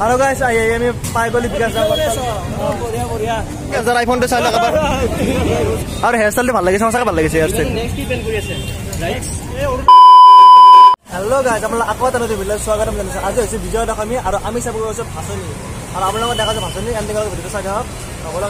Ano guys, ayam yung paigoli Bikash na bata. Boria. Kaya iPhone pe saala kabar. Aur hairstyle de bhal lage, samasa bhal lage hairstyle. Next ki pen kuri ase. Right. Hello guys, amra akwa tanu video swagatam janasa. Aaj hoyse video da kami aur ami sabur hoyse bhashoni. Aur amra log dekha je bhashoni, and dekha video sa jab. Bola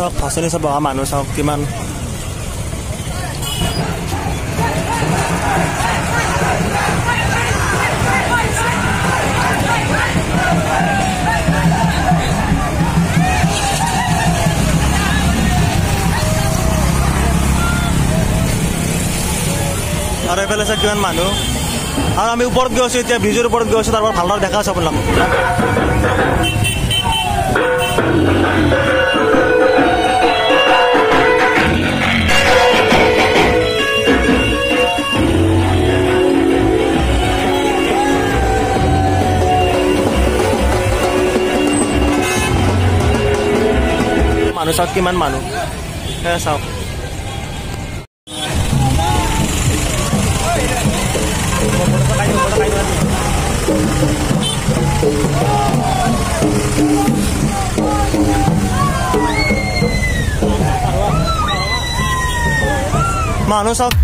Sok hasilnya sebuah manu sok kiman ada velas kiman manu ada kami uport gosu tiap bijur uport gosu tarpor bhalo dekha sob lam Manu saat kiman manu, saya saat. Manu saat.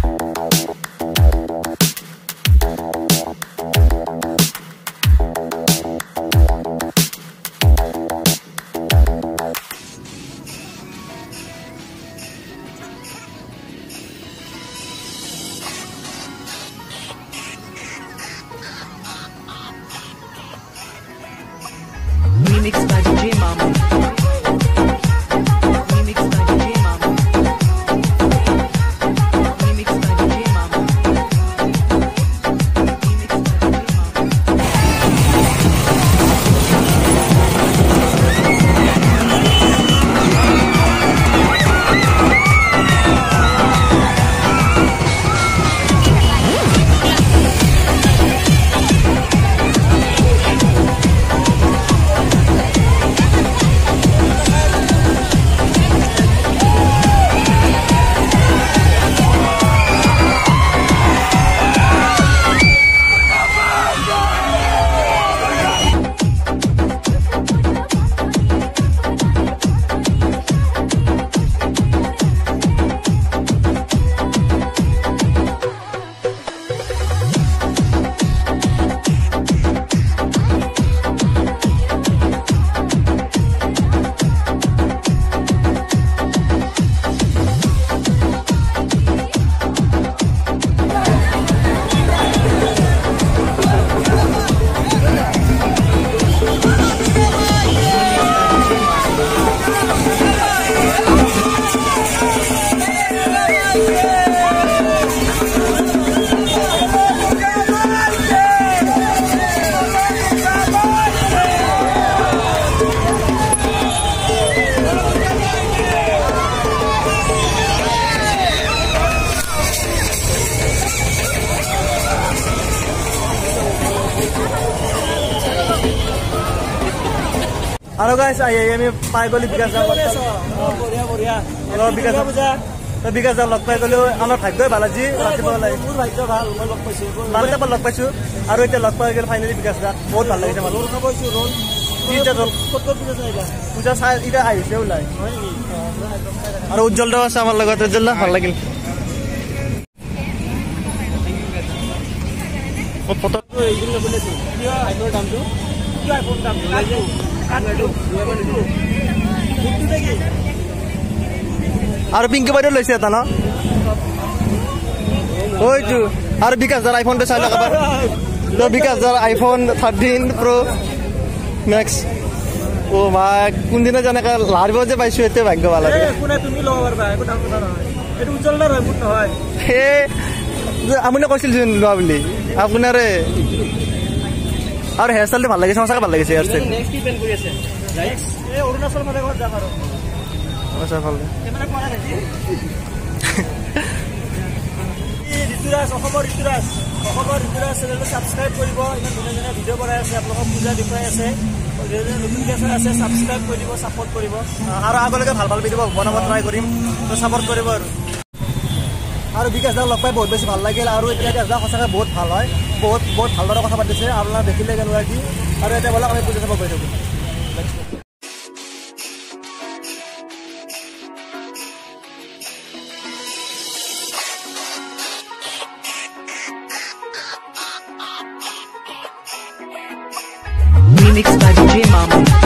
Mixed by DJ Mama. Hello guys, I am paigoli Bikash na bata. Boria. Hello Bikash na log paigoli. Amar thakbe balaji. Balaji log paishu. Aru ekta log paigoli finally Bikash na. Both balaji na malu. Puja saal ida ahi se ulai. Aru ujjal da sa amar lagat ujjal na halagil. O photo. I know damdu. I phone damdu. आर पिंक बारे लैसे आता ना ओय तू are Bikash जार iPhone पे साला खबर तो Bikash जार iPhone 13 pro max oh my कुन दिन जाने का लार बजे पाइसु एते भाग्य वाला ए कुने तुमी लवर भाई को डाउन करा एटु उचल ना रहबुत न होय हे আমনে কইছিল যে লওয়া বলি আপনারে আর হেয়ারস্টাইলটা ভালো লাগেছে আমাকে ভালো লাগেছে হেয়ারস্টাইল নেক্সট কি পেন কইছে রাইট এ অরুণাচল মানে ঘর যা পারো আচ্ছা ভালো ক্যামেরা পড়া দেখি এই ঋতুরাজ অহবর চ্যানেলটা সাবস্ক্রাইব করিব এখানে দুজনে ভিডিও বনাই আছে আপনাদের পূজা দেখাই আছে যেজন নোটিফিকেশন আছে সাবস্ক্রাইব করিব সাপোর্ট করিব আর আগলৈকে ভাল ভাল ভিডিও বনাব ট্রাই কৰিম তো সাপোর্ট করিব আর বিকাশ দা লগ পাই বহুত বেশি ভাল লাগিল আর এটা দা কথা বহুত ভাল হয় বহুত বহুত ভাল দৰ কথা পাতিছে আপনারা দেখিলে গেল কি আর এটা বলা আমি পূজা দেব কইতো Mixed by DJ Mama